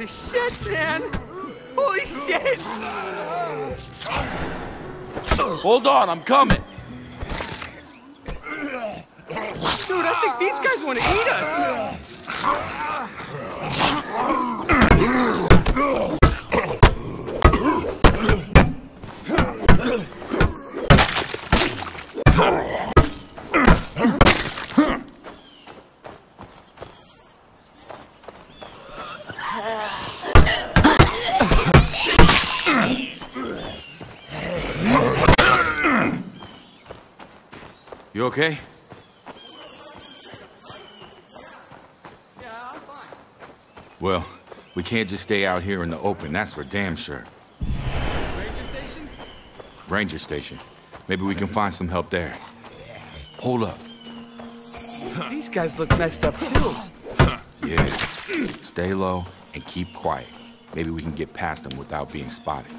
Holy shit, man! Holy shit! Hold on, I'm coming! Dude, I think these guys want to eat us! You okay? Well, we can't just stay out here in the open, that's for damn sure. Ranger Station? Ranger Station. Maybe we can find some help there. Hold up. These guys look messed up too. Yeah. Stay low and keep quiet. Maybe we can get past them without being spotted.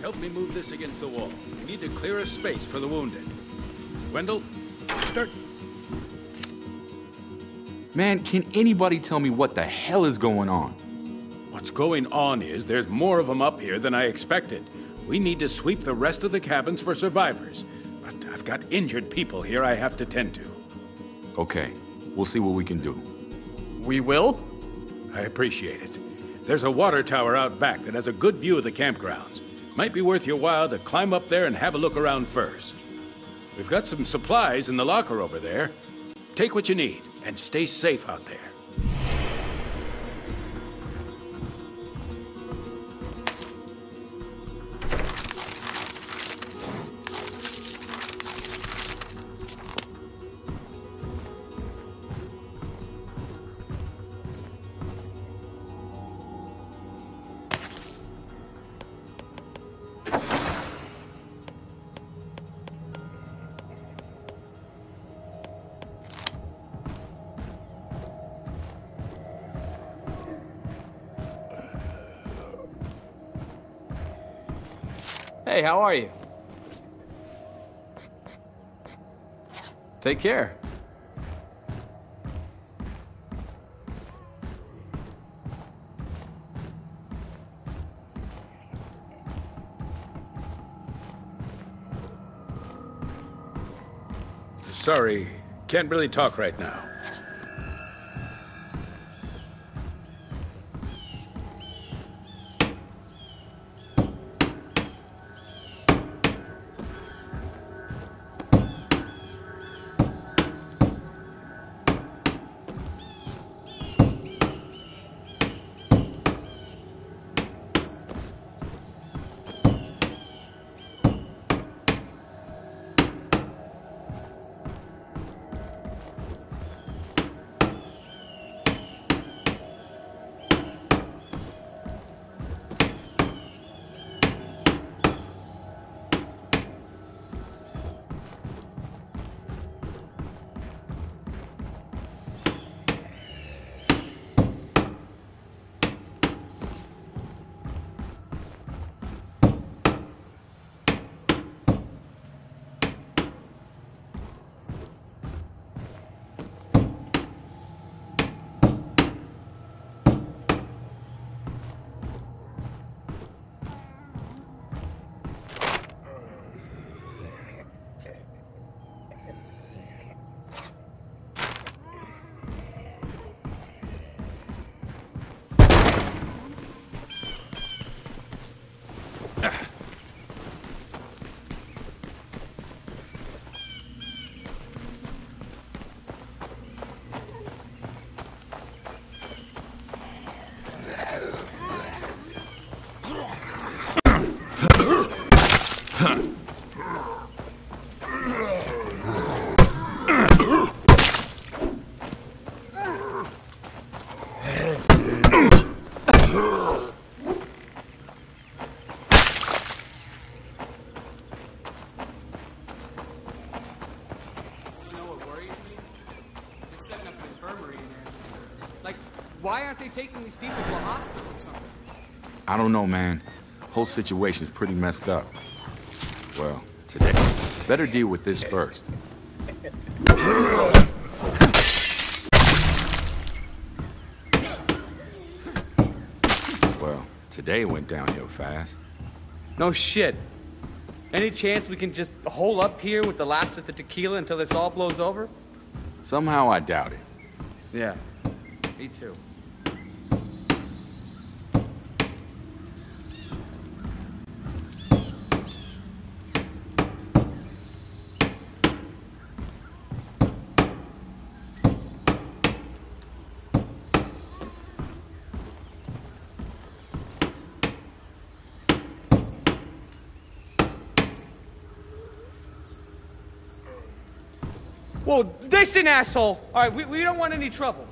Help me move this against the wall. We need to clear a space for the wounded. Wendell, start. Man, can anybody tell me what the hell is going on? What's going on is there's more of them up here than I expected. We need to sweep the rest of the cabins for survivors. But I've got injured people here I have to tend to. Okay, we'll see what we can do. We will? I appreciate it. There's a water tower out back that has a good view of the campgrounds. Might be worth your while to climb up there and have a look around first. We've got some supplies in the locker over there. Take what you need and stay safe out there. Hey, how are you? Take care. Sorry, can't really talk right now. Taking these people to a hospital or something. I don't know, man. Whole situation's pretty messed up. Well, today. Better deal with this first. Well, today went downhill fast. No shit. Any chance we can just hole up here with the last of the tequila until this all blows over? Somehow I doubt it. Yeah, me too. Well, listen, asshole. All right, we don't want any trouble.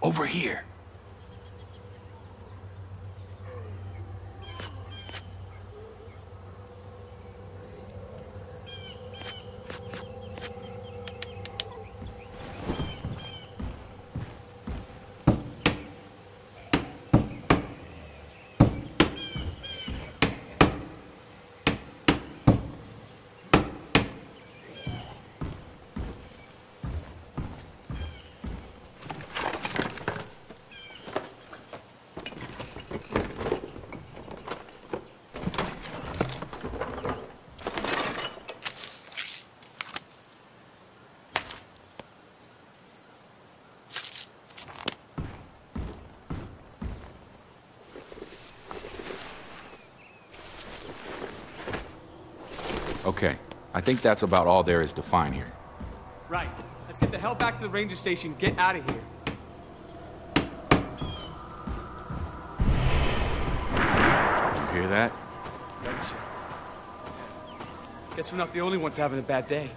Over here. Okay, I think that's about all there is to find here. Right. Let's get the hell back to the ranger station. Get out of here. You hear that? Gunshots. Guess we're not the only ones having a bad day.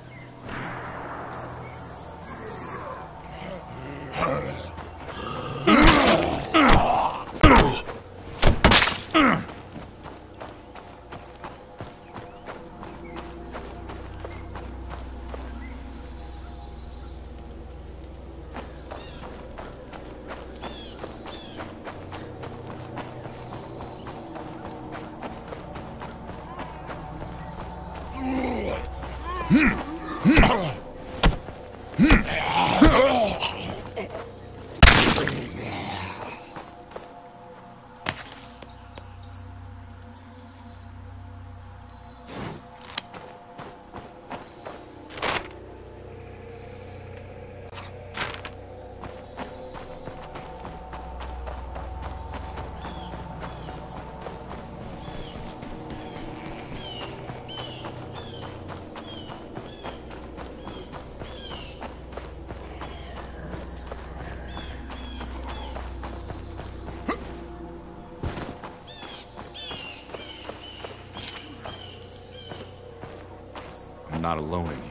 I'm not alone in here.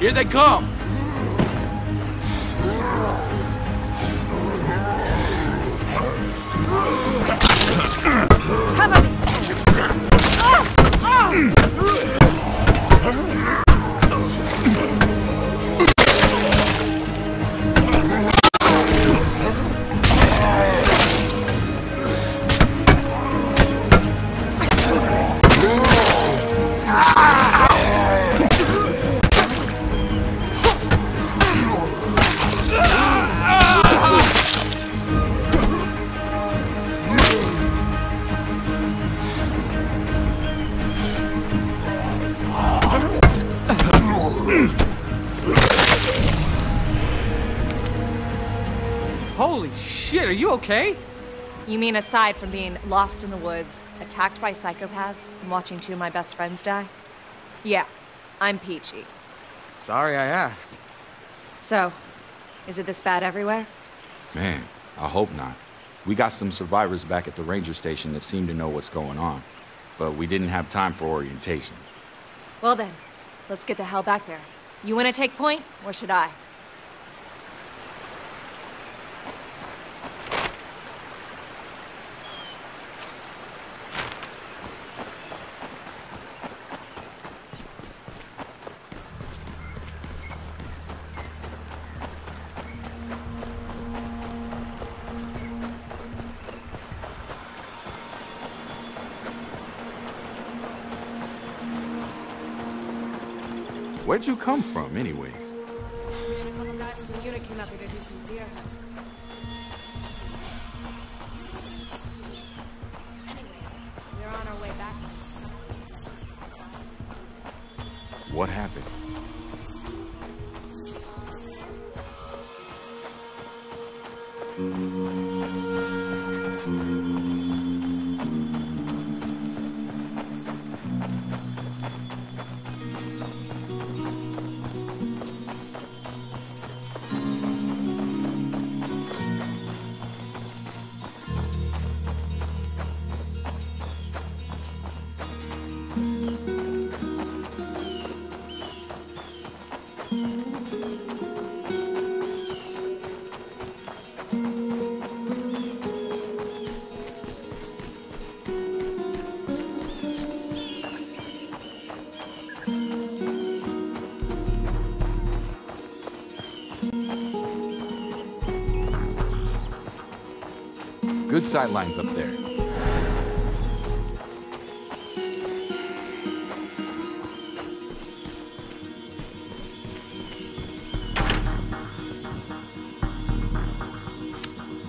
Here they come! Holy shit, are you okay? You mean aside from being lost in the woods, attacked by psychopaths, and watching two of my best friends die? Yeah, I'm peachy. Sorry I asked. So, is it this bad everywhere? Man, I hope not. We got some survivors back at the ranger station that seem to know what's going on, but we didn't have time for orientation. Well then, let's get the hell back there. You wanna take point, or should I? Where'd you come from, anyways? Me and a couple guys from the unit came up here to do some deer hunting. Anyway, we're on our way back. What happened? Good sightlines up there.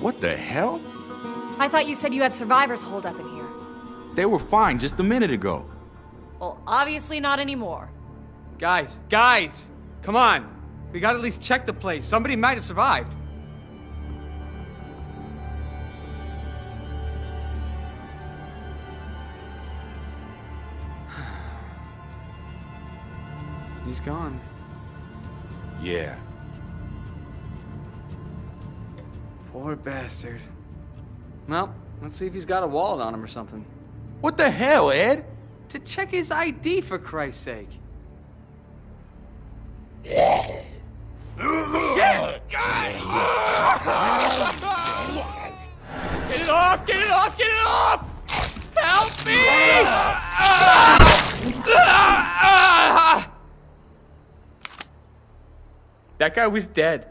What the hell? I thought you said you had survivors holed up in here. They were fine just a minute ago. Well, obviously not anymore. Guys, come on. We gotta at least check the place. Somebody might have survived. He's gone. Yeah. Poor bastard. Well, let's see if he's got a wallet on him or something. What the hell, Ed? To check his ID, for Christ's sake. Shit! God! Get it off! Get it off! Get it off! Help me! That guy was dead.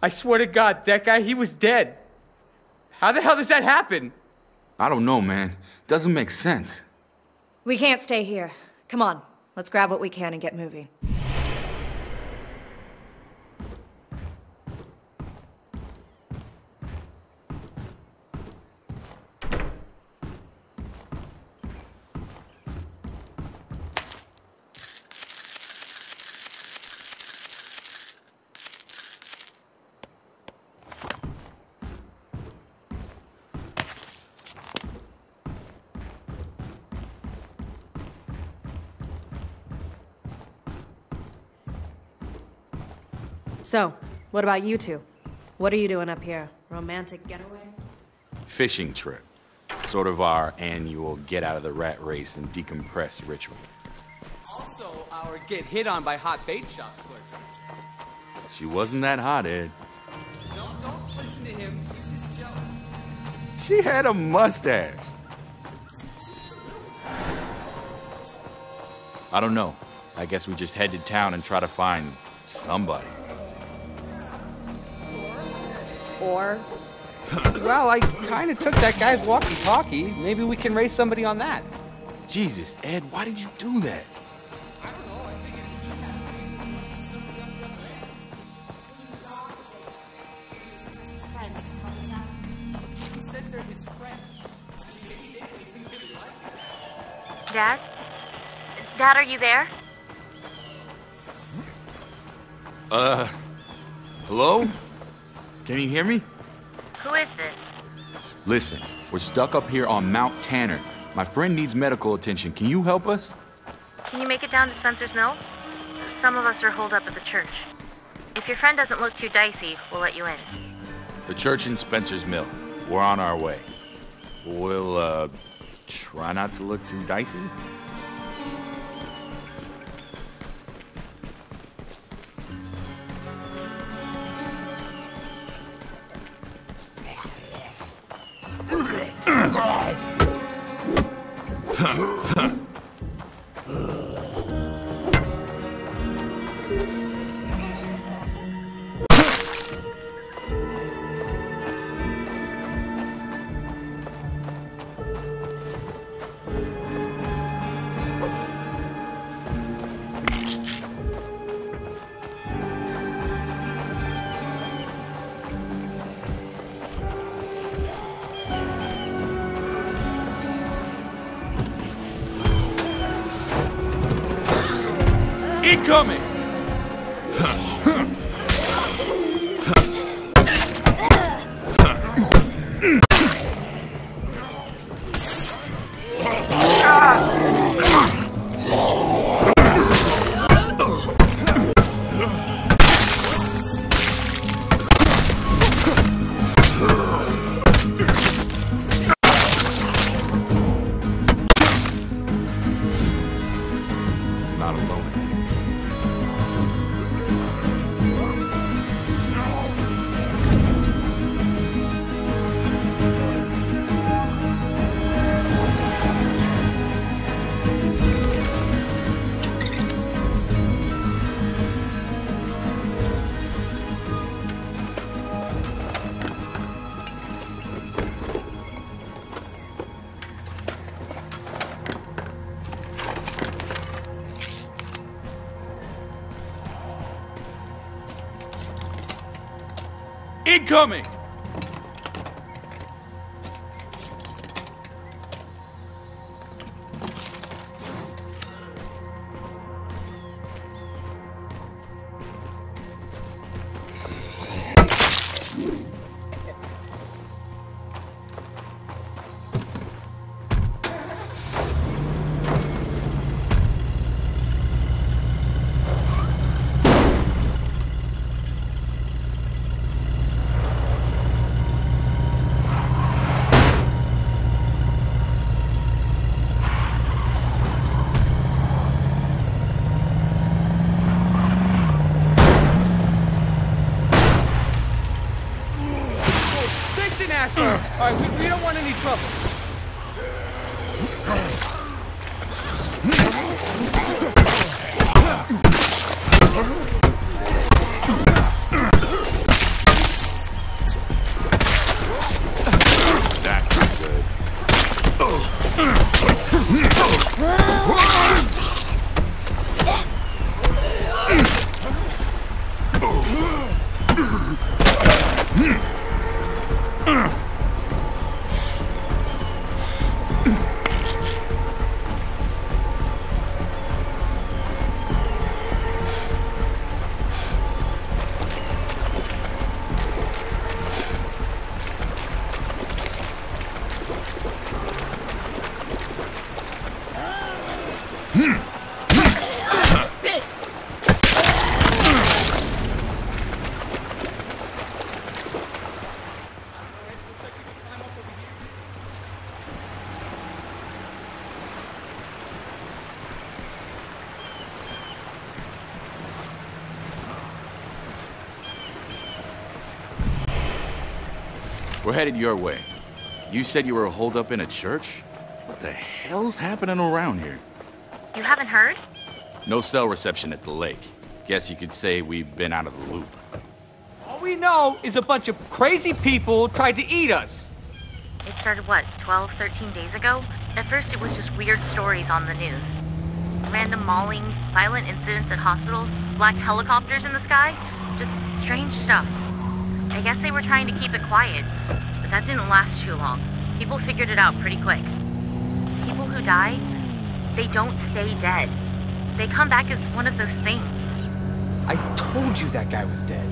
I swear to God, that guy, he was dead. How the hell does that happen? I don't know, man. Doesn't make sense. We can't stay here. Come on, let's grab what we can and get moving. So, what about you two? What are you doing up here? Romantic getaway? Fishing trip. Sort of our annual get-out-of-the-rat-race and decompress ritual. Also, our get-hit-on-by-hot-bait-shot flirt. She wasn't that hot, Ed. Don't listen to him. He's just jealous. She had a mustache. I don't know. I guess we just head to town and try to find somebody. Or? Well, I kind of took that guy's walkie-talkie. Maybe we can raise somebody on that. Jesus, Ed, why did you do that? I don't know. I think it's... Who says they're his friend? Maybe they think they like that. Dad? Dad, are you there? Hello? Can you hear me? Who is this? Listen, we're stuck up here on Mount Tanner. My friend needs medical attention. Can you help us? Can you make it down to Spencer's Mill? Some of us are holed up at the church. If your friend doesn't look too dicey, we'll let you in. The church in Spencer's Mill. We're on our way. We'll, try not to look too dicey? Coming! Coming! We're headed your way. You said you were holed up in a church? What the hell's happening around here? You haven't heard? No cell reception at the lake. Guess you could say we've been out of the loop. All we know is a bunch of crazy people tried to eat us. It started, what, 12, 13 days ago? At first it was just weird stories on the news. Random maulings, violent incidents at hospitals, black helicopters in the sky, just strange stuff. I guess they were trying to keep it quiet, but that didn't last too long. People figured it out pretty quick. People who die, they don't stay dead. They come back as one of those things. I told you that guy was dead.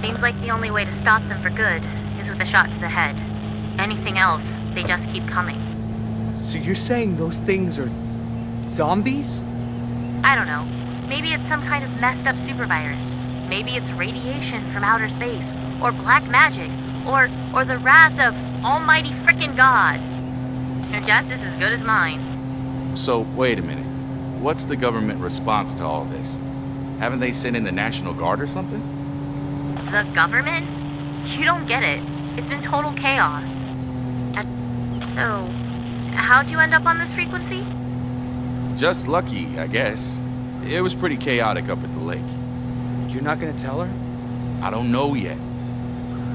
Seems like the only way to stop them for good is with a shot to the head. Anything else, they just keep coming. So you're saying those things are zombies? I don't know. Maybe it's some kind of messed up super virus. Maybe it's radiation from outer space, or black magic, or the wrath of almighty frickin' God. Your guess is as good as mine. So, wait a minute. What's the government response to all this? Haven't they sent in the National Guard or something? The government? You don't get it. It's been total chaos. So, how'd you end up on this frequency? Just lucky, I guess. It was pretty chaotic up at the lake. You're not gonna tell her? I don't know yet.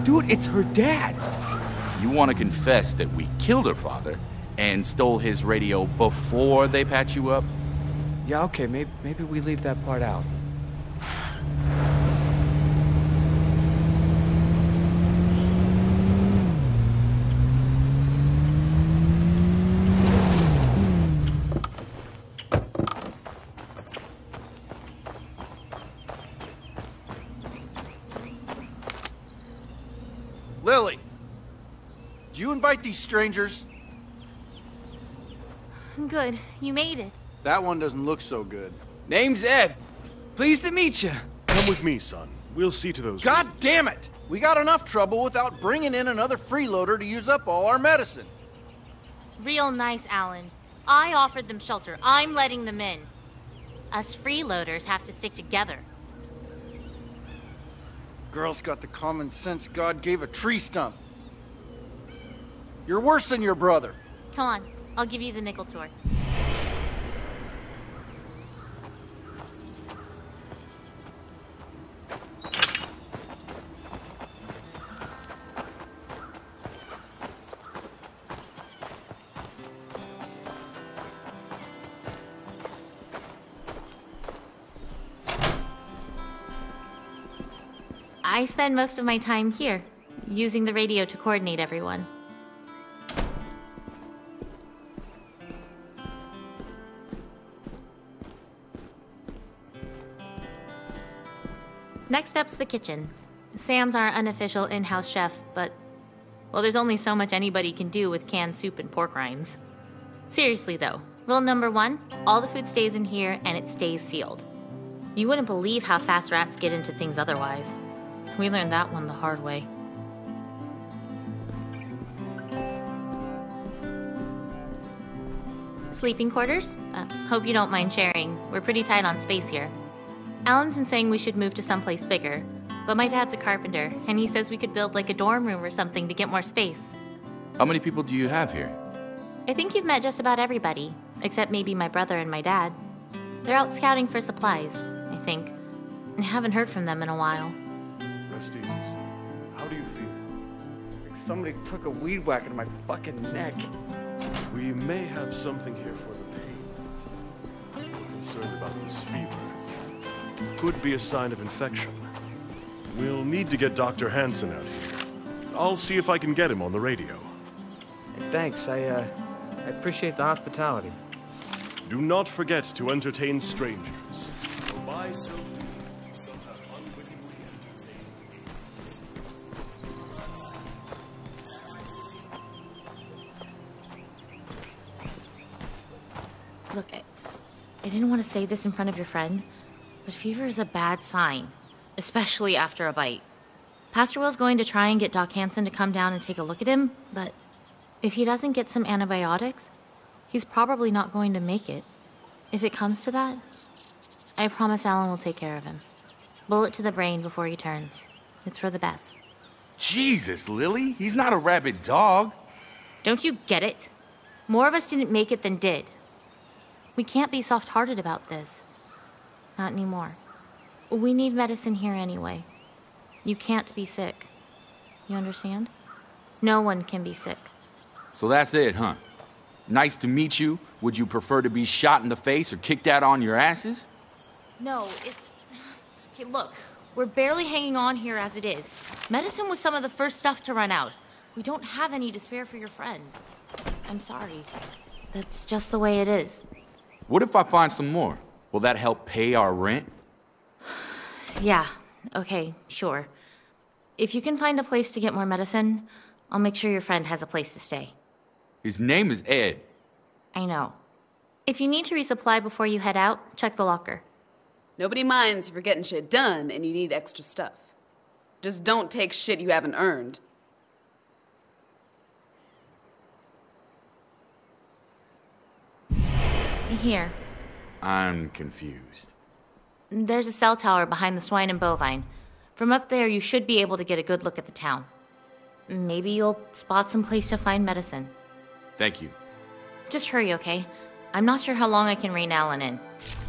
Dude, it's her dad! You want to confess that we killed her father and stole his radio before they patch you up? Yeah, okay, maybe we leave that part out. Lily, did you invite these strangers? I'm good. You made it. That one doesn't look so good. Name's Ed. Pleased to meet you. Come with me, son. We'll see to those... God damn it! We got enough trouble without bringing in another freeloader to use up all our medicine. Real nice, Alan. I offered them shelter. I'm letting them in. Us freeloaders have to stick together. Girl's got the common sense God gave a tree stump. You're worse than your brother. Come on. I'll give you the nickel tour. I spend most of my time here, using the radio to coordinate everyone. Next up's the kitchen. Sam's our unofficial in-house chef, but... well, there's only so much anybody can do with canned soup and pork rinds. Seriously, though, rule number one, all the food stays in here and it stays sealed. You wouldn't believe how fast rats get into things otherwise. We learned that one the hard way. Sleeping quarters? Hope you don't mind sharing. We're pretty tight on space here. Alan's been saying we should move to someplace bigger, but my dad's a carpenter, and he says we could build like a dorm room or something to get more space. How many people do you have here? I think you've met just about everybody, except maybe my brother and my dad. They're out scouting for supplies, I think. I haven't heard from them in a while. Steve, how do you feel? Like somebody took a weed whack into my fucking neck. We may have something here for the pain. We're concerned about this fever. Could be a sign of infection. We'll need to get Dr. Hansen out here. I'll see if I can get him on the radio. Hey, thanks. I appreciate the hospitality. Do not forget to entertain strangers. Bye, so. Look, I didn't want to say this in front of your friend, but fever is a bad sign, especially after a bite. Pastor Will's going to try and get Doc Hansen to come down and take a look at him, but if he doesn't get some antibiotics, he's probably not going to make it. If it comes to that, I promise Alan will take care of him. Bullet to the brain before he turns. It's for the best. Jesus, Lily, he's not a rabid dog. Don't you get it? More of us didn't make it than did. We can't be soft-hearted about this. Not anymore. We need medicine here anyway. You can't be sick. You understand? No one can be sick. So that's it, huh? Nice to meet you. Would you prefer to be shot in the face or kicked out on your asses? No, it's... Okay, look, we're barely hanging on here as it is. Medicine was some of the first stuff to run out. We don't have any to spare for your friend. I'm sorry. That's just the way it is. What if I find some more? Will that help pay our rent? Yeah, okay, sure. If you can find a place to get more medicine, I'll make sure your friend has a place to stay. His name is Ed. I know. If you need to resupply before you head out, check the locker. Nobody minds if you're getting shit done and you need extra stuff. Just don't take shit you haven't earned. Here. I'm confused. There's a cell tower behind the swine and bovine. From up there, you should be able to get a good look at the town. Maybe you'll spot some place to find medicine. Thank you. Just hurry, okay? I'm not sure how long I can rein Alan in.